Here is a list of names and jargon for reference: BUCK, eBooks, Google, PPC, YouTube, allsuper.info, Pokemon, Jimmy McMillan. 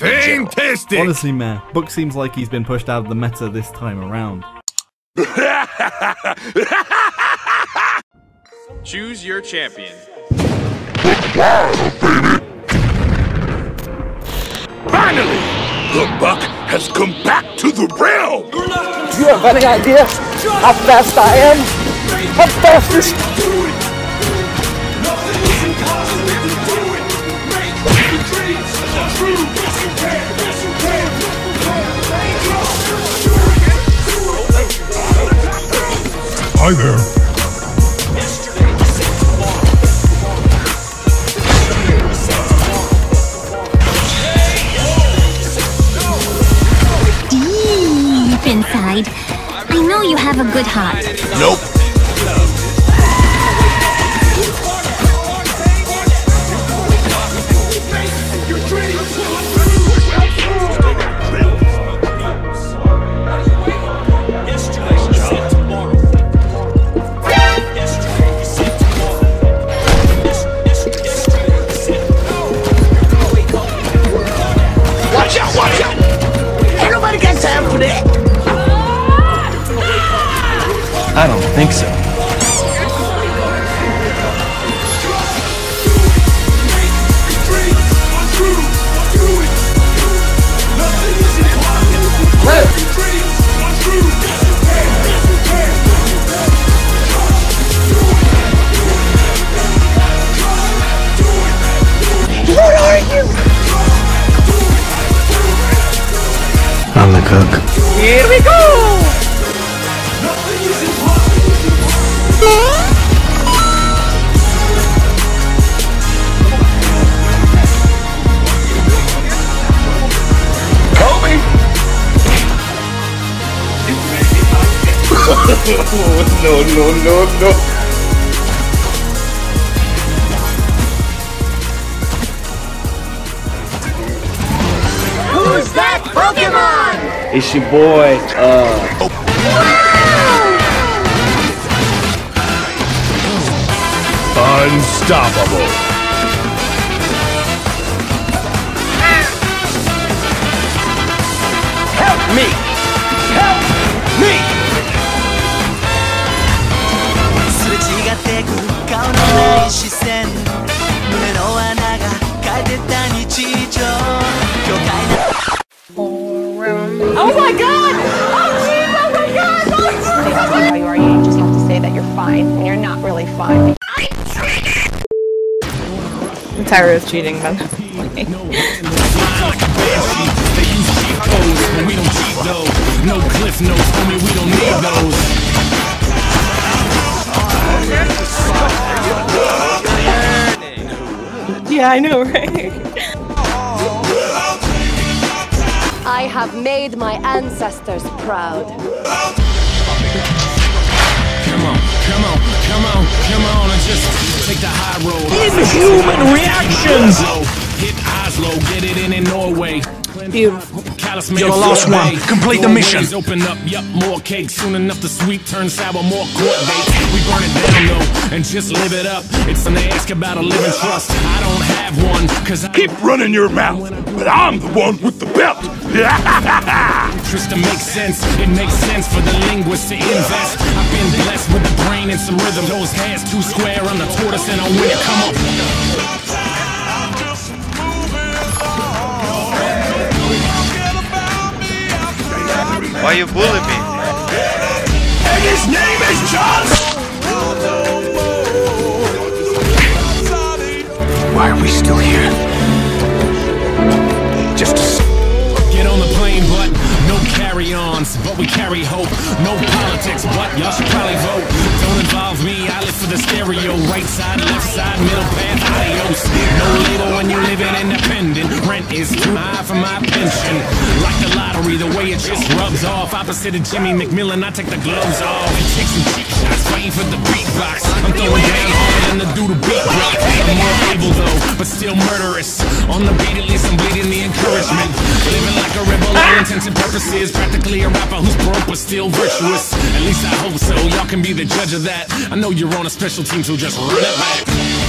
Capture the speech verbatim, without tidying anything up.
Fantastic! Honestly, man, Buck seems like he's been pushed out of the meta this time around. Choose your champion. Wow, baby! Finally! The Buck has come back to the realm! Do you have any idea how fast I am? How fast this... Hi there. Inside, I know you have a good heart. Nope. Watch out, watch out! Ain't nobody got time for that! I don't think so. What are you? I'm the cook. Here we go! No, no, no, no. Who's that Pokemon? It's your boy, uh... Oh. Wow! Unstoppable. Help me! Help me! Oh my god! Oh jeez, oh my god! Oh jeez! How you are, you just have to say that you're fine, and you're not really fine. I'm tired of cheating, man. We don't cheat those. No cliff notes, homie, we don't need those. Yeah, I know, right? I have made my ancestors proud. Come on, come on, come on, come on, and just take the high road. Inhuman reactions! Hit Oslo, get it in in Norway. Beautiful. You're the last one. Complete the mission. Open up, yup, more cake. Soon enough, the sweet turns sour, more court bait. We burn it down, though, and just live it up. It's an ask about a living trust. I don't have one, cause I keep running your mouth, but I'm the one with the belt. Trista makes sense. It makes sense for the linguist to invest. I've been blessed with a brain and some rhythm. Those hands too square. I'm the tortoise and I'll win it. Come on. Why you bully me? And his name is John! Why are we still here? Just to get on the plane, but no carry-ons, but we carry hope. No politics, but y'all should probably vote. Don't involve me, I live for the stereo. Right side, left side, middle path, adios. No label when you live in independent. Rent is too high for my pension. Like the lottery, the way it just rubs off. Opposite of Jimmy McMillan, I take the gloves off. Take some cheap shots, fighting for the beatbox. I'm throwing down harder than the dude who beat rock. More able though, but still murderous. On the beat, at least I'm bleeding the encouragement. Living like a rebel, all intents and purposes. Practically a rapper who's broke but still virtuous. At least I hope so, y'all can be the judge of that. I know you're on a special team, so just run it back.